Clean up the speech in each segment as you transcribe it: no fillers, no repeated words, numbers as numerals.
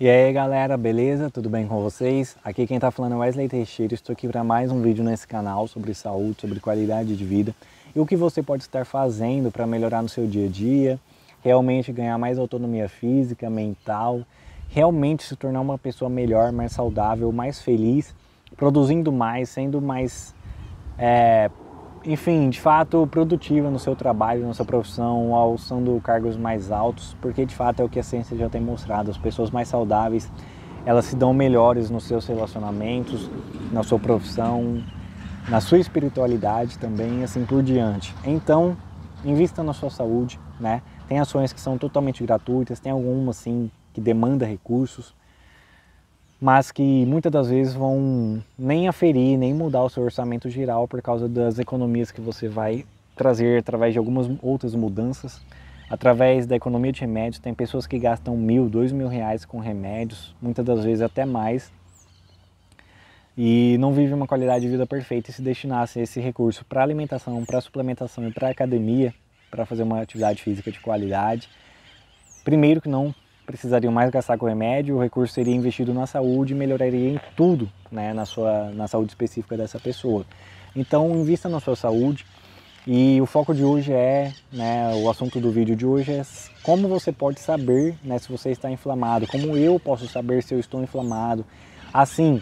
E aí galera, beleza? Tudo bem com vocês? Aqui quem tá falando é Wesley Teixeira, estou aqui para mais um vídeo nesse canal sobre saúde, sobre qualidade de vida e o que você pode estar fazendo para melhorar no seu dia a dia, realmente ganhar mais autonomia física, mental, realmente se tornar uma pessoa melhor, mais saudável, mais feliz, produzindo mais, sendo mais, enfim, de fato produtiva no seu trabalho, na sua profissão, alçando cargos mais altos, porque de fato é o que a ciência já tem mostrado, as pessoas mais saudáveis, elas se dão melhores nos seus relacionamentos, na sua profissão, na sua espiritualidade também, assim por diante. Então, invista na sua saúde, né? Tem ações que são totalmente gratuitas, tem algumas assim que demanda recursos, mas que muitas das vezes vão nem aferir, nem mudar o seu orçamento geral por causa das economias que você vai trazer através de algumas outras mudanças. Através da economia de remédios, tem pessoas que gastam 1.000, 2.000 reais com remédios, muitas das vezes até mais, e não vive uma qualidade de vida perfeita. E se destinasse esse recurso para alimentação, para suplementação e para academia, para fazer uma atividade física de qualidade, primeiro que não precisariam mais gastar com remédio, o recurso seria investido na saúde e melhoraria em tudo, né, na saúde específica dessa pessoa. Então, invista na sua saúde e o foco de hoje é, né, o assunto do vídeo de hoje é como você pode saber, né, se você está inflamado, como eu posso saber se eu estou inflamado. Assim,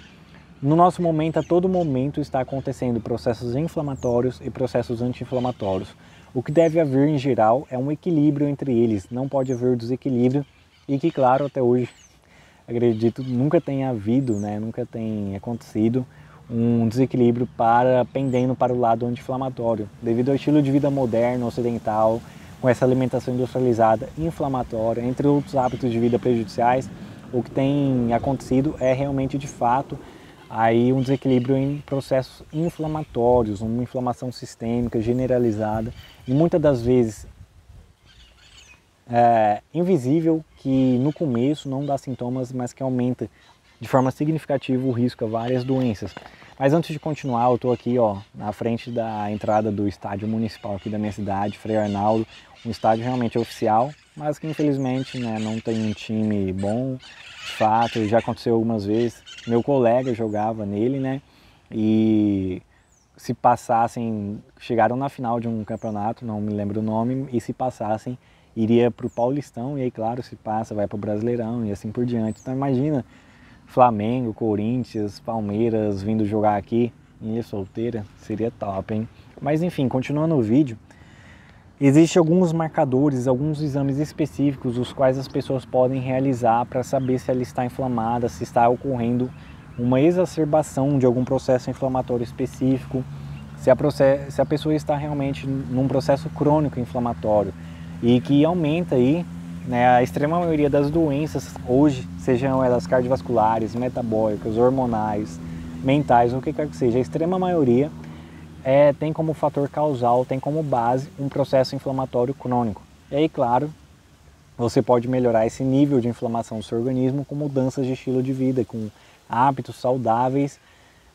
no nosso momento, a todo momento está acontecendo processos inflamatórios e processos anti-inflamatórios. O que deve haver em geral é um equilíbrio entre eles, não pode haver desequilíbrio. E que, claro, até hoje, acredito, nunca tenha havido, né? Nunca tem acontecido um desequilíbrio pendendo para o lado anti-inflamatório. Devido ao estilo de vida moderno, ocidental, com essa alimentação industrializada, inflamatória, entre outros hábitos de vida prejudiciais, o que tem acontecido é realmente, de fato, aí um desequilíbrio em processos inflamatórios, uma inflamação sistêmica, generalizada, e muitas das vezes invisível, que no começo não dá sintomas, mas que aumenta de forma significativa o risco a várias doenças. Mas antes de continuar, eu estou aqui, ó, na frente da entrada do estádio municipal aqui da minha cidade, Frei Arnaldo, um estádio realmente oficial, mas que infelizmente, né, não tem um time bom, de fato, já aconteceu algumas vezes, meu colega jogava nele, né, e se passassem, chegaram na final de um campeonato, não me lembro o nome, e se passassem, iria para o Paulistão, e aí, claro, se passa, vai para o Brasileirão e assim por diante. Então imagina, Flamengo, Corinthians, Palmeiras vindo jogar aqui em Ilha Solteira, seria top, hein? Mas enfim, continuando o vídeo, existem alguns marcadores, alguns exames específicos, os quais as pessoas podem realizar para saber se ela está inflamada, se está ocorrendo uma exacerbação de algum processo inflamatório específico, se a pessoa está realmente num processo crônico inflamatório, e que aumenta aí, né, a extrema maioria das doenças hoje, sejam elas cardiovasculares, metabólicas, hormonais, mentais, o que quer que seja, a extrema maioria tem como fator causal, tem como base um processo inflamatório crônico. E aí, claro, você pode melhorar esse nível de inflamação do seu organismo com mudanças de estilo de vida, com hábitos saudáveis,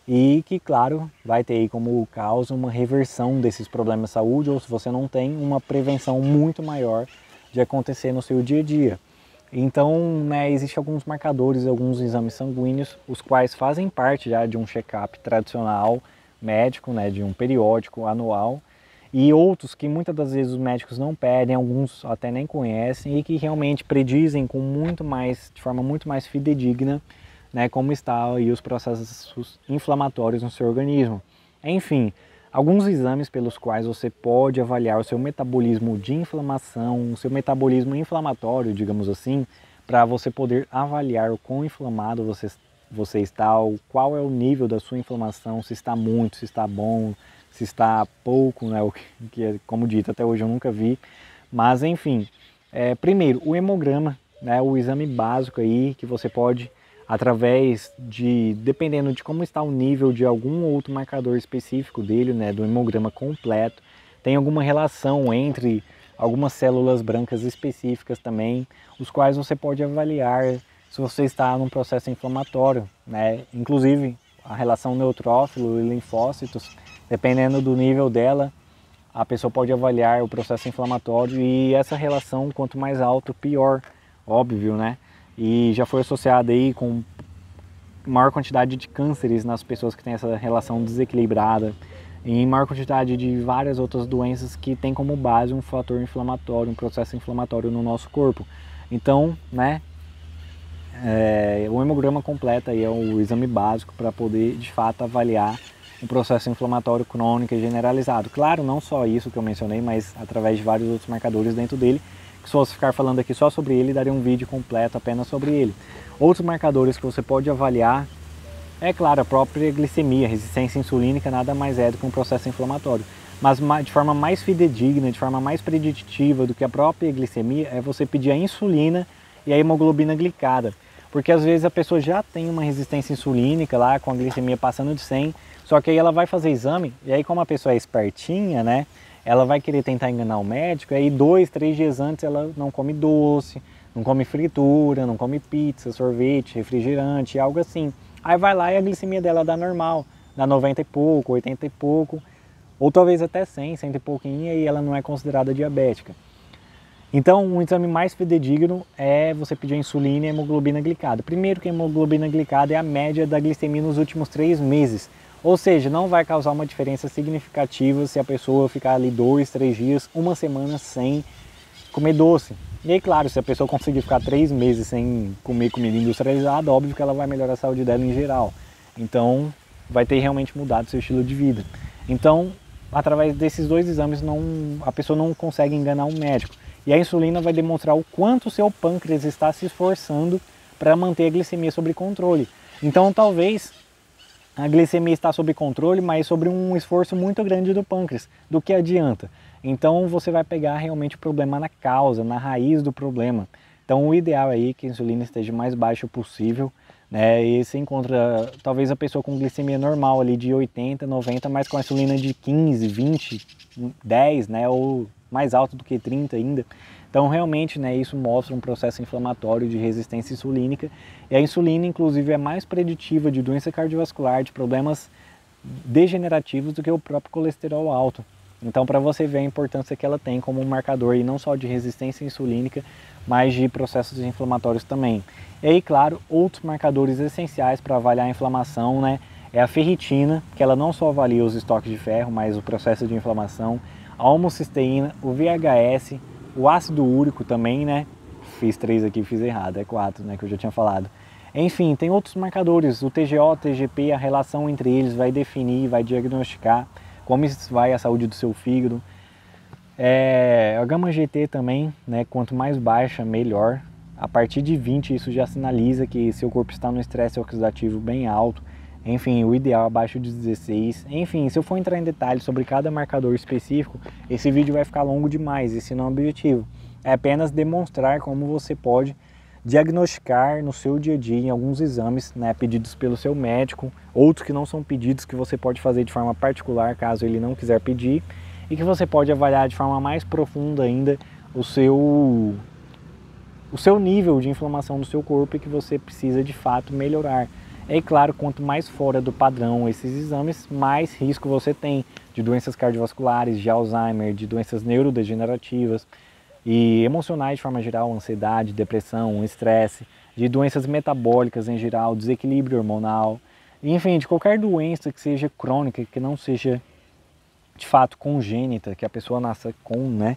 e que, claro, vai ter aí como causa uma reversão desses problemas de saúde, ou se você não tem, uma prevenção muito maior de acontecer no seu dia a dia. Então, né, existem alguns marcadores, alguns exames sanguíneos, os quais fazem parte já de um check-up tradicional médico, né, de um periódico anual, e outros que muitas das vezes os médicos não pedem, alguns até nem conhecem, e que realmente predizem com de forma muito mais fidedigna, né, como está aí os processos inflamatórios no seu organismo. Enfim, alguns exames pelos quais você pode avaliar o seu metabolismo de inflamação, o seu metabolismo inflamatório, digamos assim, para você poder avaliar o quão inflamado você está, qual é o nível da sua inflamação, se está muito, se está bom, se está pouco, né, o que, como dito, até hoje eu nunca vi. Mas enfim, primeiro, o hemograma, né, o exame básico aí que você pode, através de, dependendo de como está o nível de algum outro marcador específico dele, né, do hemograma completo, tem alguma relação entre algumas células brancas específicas também, os quais você pode avaliar se você está num processo inflamatório, né, inclusive a relação neutrófilo e linfócitos, dependendo do nível dela, a pessoa pode avaliar o processo inflamatório, e essa relação, quanto mais alto, pior, óbvio, né? e já foi associada aí com maior quantidade de cânceres nas pessoas que têm essa relação desequilibrada e em maior quantidade de várias outras doenças que tem como base um fator inflamatório, um processo inflamatório no nosso corpo. Então, né, o hemograma completo aí é o exame básico para poder, de fato, avaliar um processo inflamatório crônico e generalizado. Claro, não só isso que eu mencionei, mas através de vários outros marcadores dentro dele, que se fosse ficar falando aqui só sobre ele, daria um vídeo completo apenas sobre ele. Outros marcadores que você pode avaliar é, claro, a própria glicemia, resistência insulínica, nada mais é do que um processo inflamatório. Mas de forma mais fidedigna, de forma mais preditiva do que a própria glicemia, é você pedir a insulina e a hemoglobina glicada. Porque às vezes a pessoa já tem uma resistência insulínica lá, com a glicemia passando de 100, só que aí ela vai fazer exame, e aí como a pessoa é espertinha, né, ela vai querer tentar enganar o médico, e aí 2, 3 dias antes ela não come doce, não come fritura, não come pizza, sorvete, refrigerante, algo assim. Aí vai lá e a glicemia dela dá normal, dá 90 e pouco, 80 e pouco, ou talvez até 100, 100 e pouquinho, e ela não é considerada diabética. Então, um exame mais fidedigno é você pedir a insulina e a hemoglobina glicada. Primeiro que a hemoglobina glicada é a média da glicemia nos últimos 3 meses. Ou seja, não vai causar uma diferença significativa se a pessoa ficar ali 2, 3 dias, uma semana sem comer doce. E aí, claro, se a pessoa conseguir ficar 3 meses sem comer comida industrializada, óbvio que ela vai melhorar a saúde dela em geral. Então, vai ter realmente mudado seu estilo de vida. Então, através desses 2 exames, a pessoa não consegue enganar um médico. E a insulina vai demonstrar o quanto o seu pâncreas está se esforçando para manter a glicemia sob controle. Então, talvez a glicemia está sob controle, mas sobre um esforço muito grande do pâncreas. Do que adianta? Então, você vai pegar realmente o problema na causa, na raiz do problema. Então, o ideal aí é que a insulina esteja o mais baixa possível, né? E você encontra, talvez, a pessoa com glicemia normal ali de 80, 90, mas com a insulina de 15, 20, 10, né? Ou mais alto do que 30 ainda. Então, realmente, né, isso mostra um processo inflamatório de resistência insulínica. E a insulina, inclusive, é mais preditiva de doença cardiovascular, de problemas degenerativos do que o próprio colesterol alto. Então, para você ver a importância que ela tem como um marcador, e não só de resistência insulínica, mas de processos inflamatórios também. E aí, claro, outros marcadores essenciais para avaliar a inflamação, né, é a ferritina, que ela não só avalia os estoques de ferro, mas o processo de inflamação, a homocisteína, o VHS, o ácido úrico também, né? Fiz 3 aqui, fiz errado, é 4, né? Que eu já tinha falado. Enfim, tem outros marcadores, o TGO, o TGP, a relação entre eles vai definir, vai diagnosticar como isso vai a saúde do seu fígado. A gama GT também, né? Quanto mais baixa, melhor. A partir de 20, isso já sinaliza que seu corpo está no estresse oxidativo bem alto. Enfim, o ideal é abaixo de 16. Enfim, se eu for entrar em detalhes sobre cada marcador específico, esse vídeo vai ficar longo demais, esse não é o objetivo. É apenas demonstrar como você pode diagnosticar no seu dia a dia em alguns exames, né, pedidos pelo seu médico, outros que não são pedidos, que você pode fazer de forma particular caso ele não quiser pedir, e que você pode avaliar de forma mais profunda ainda o seu nível de inflamação do seu corpo e que você precisa de fato melhorar. É claro, quanto mais fora do padrão esses exames, mais risco você tem de doenças cardiovasculares, de Alzheimer, de doenças neurodegenerativas e emocionais de forma geral, ansiedade, depressão, estresse, de doenças metabólicas em geral, desequilíbrio hormonal, enfim, de qualquer doença que seja crônica, que não seja de fato congênita, que a pessoa nasça com, né,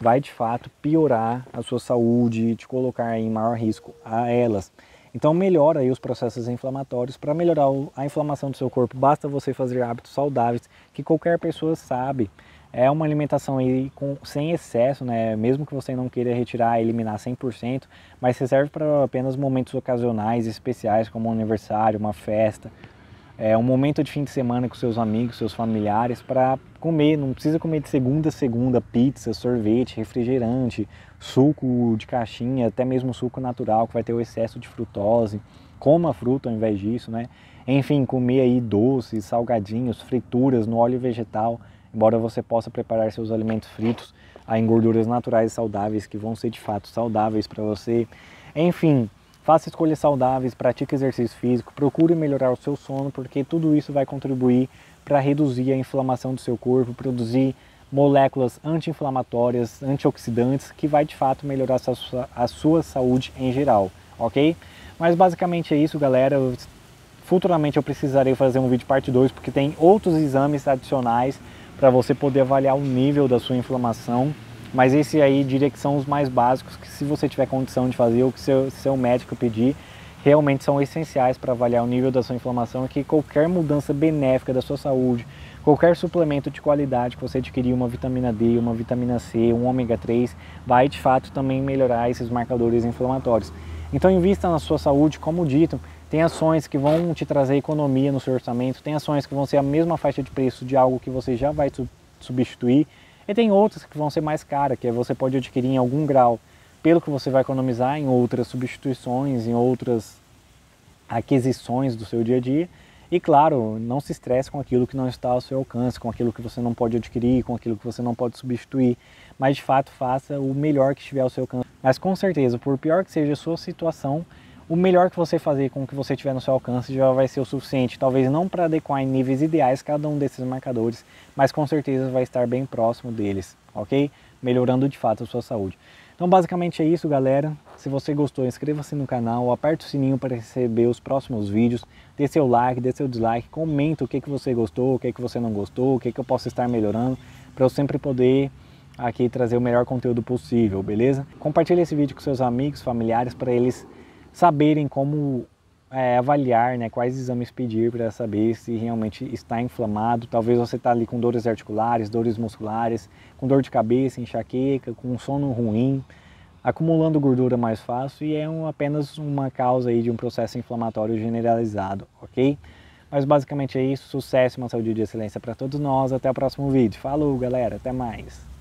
vai de fato piorar a sua saúde e te colocar em maior risco a elas. Então melhora aí os processos inflamatórios. Para melhorar a inflamação do seu corpo, basta você fazer hábitos saudáveis, que qualquer pessoa sabe. É uma alimentação aí sem excesso, né? Mesmo que você não queira retirar, eliminar 100%, mas você serve para apenas momentos ocasionais, especiais, como um aniversário, uma festa, um momento de fim de semana com seus amigos, seus familiares, para comer. Não precisa comer de segunda a segunda pizza, sorvete, refrigerante, suco de caixinha, até mesmo suco natural que vai ter o excesso de frutose. Coma fruta ao invés disso, né? Enfim, comer aí doces, salgadinhos, frituras no óleo vegetal, embora você possa preparar seus alimentos fritos em gorduras naturais saudáveis, que vão ser de fato saudáveis para você. Enfim, faça escolhas saudáveis, pratique exercício físico, procure melhorar o seu sono, porque tudo isso vai contribuir para reduzir a inflamação do seu corpo, produzir moléculas anti-inflamatórias, antioxidantes, que vai de fato melhorar a sua saúde em geral, ok? Mas basicamente é isso, galera. Futuramente eu precisarei fazer um vídeo parte 2, porque tem outros exames adicionais para você poder avaliar o nível da sua inflamação. Mas esse aí diria que são os mais básicos, que se você tiver condição de fazer ou que seu médico pedir, realmente são essenciais para avaliar o nível da sua inflamação, e que qualquer mudança benéfica da sua saúde, qualquer suplemento de qualidade que você adquirir, uma vitamina D, uma vitamina C, um ômega 3, vai de fato também melhorar esses marcadores inflamatórios. Então invista na sua saúde, como dito, tem ações que vão te trazer economia no seu orçamento, tem ações que vão ser a mesma faixa de preço de algo que você já vai substituir, e tem outras que vão ser mais caras, que você pode adquirir em algum grau pelo que você vai economizar em outras substituições, em outras aquisições do seu dia a dia. E claro, não se estresse com aquilo que não está ao seu alcance, com aquilo que você não pode adquirir, com aquilo que você não pode substituir. Mas de fato, faça o melhor que estiver ao seu alcance. Mas com certeza, por pior que seja a sua situação, o melhor que você fazer com o que você tiver no seu alcance já vai ser o suficiente, talvez não para adequar em níveis ideais cada um desses marcadores, mas com certeza vai estar bem próximo deles, ok? Melhorando de fato a sua saúde. Então basicamente é isso, galera. Se você gostou, inscreva-se no canal, aperta o sininho para receber os próximos vídeos, dê seu like, dê seu dislike, comenta o que você gostou, o que você não gostou, o que eu posso estar melhorando, para eu sempre poder aqui trazer o melhor conteúdo possível, beleza? Compartilhe esse vídeo com seus amigos, familiares, para eles saberem como avaliar, né, quais exames pedir para saber se realmente está inflamado. Talvez você está ali com dores articulares, dores musculares, com dor de cabeça, enxaqueca, com sono ruim, acumulando gordura mais fácil, e é apenas uma causa aí de um processo inflamatório generalizado, ok? Mas basicamente é isso, sucesso, uma saúde de excelência para todos nós, até o próximo vídeo. Falou, galera, até mais!